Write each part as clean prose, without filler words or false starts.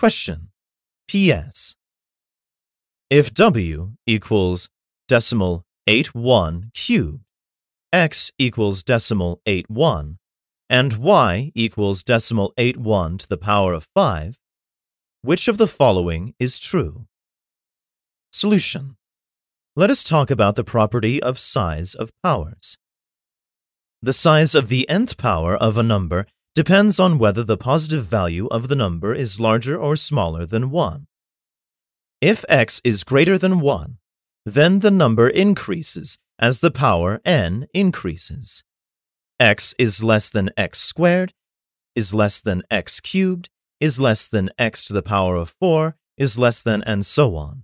Question. P.S. If W equals decimal 81 cubed, X equals decimal 81, and Y equals decimal 81 to the power of 5, which of the following is true? Solution. Let us talk about the property of size of powers. The size of the nth power of a number depends on whether the positive value of the number is larger or smaller than 1. If x is greater than 1, then the number increases as the power n increases. X is less than x squared, is less than x cubed, is less than x to the power of 4, is less than, and so on.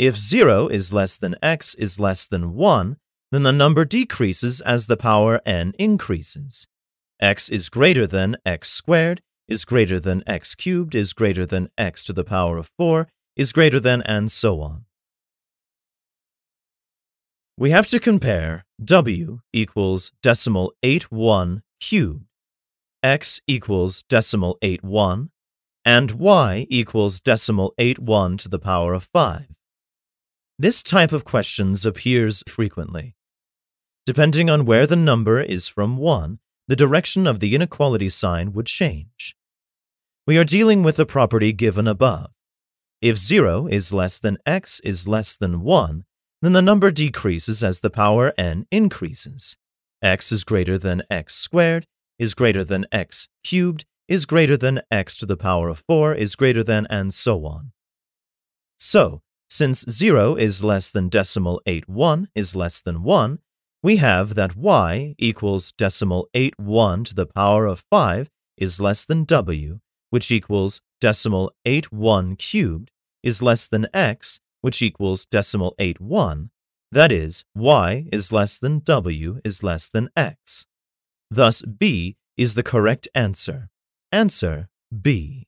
If 0 is less than x is less than 1, then the number decreases as the power n increases. X is greater than x squared, is greater than x cubed, is greater than x to the power of 4, is greater than, and so on. We have to compare w equals decimal 81 cubed, x equals decimal 81, and y equals decimal 81 to the power of 5. This type of questions appears frequently. Depending on where the number is from 1, the direction of the inequality sign would change. We are dealing with the property given above. If 0 is less than x is less than 1, then the number decreases as the power n increases. X is greater than x squared, is greater than x cubed, is greater than x to the power of 4, is greater than, and so on. So, since 0 is less than decimal 81 is less than 1, we have that y equals decimal 81 to the power of 5 is less than w, which equals decimal 81 cubed, is less than x, which equals decimal 81, that is, y is less than w is less than x. Thus, B is the correct answer. Answer B.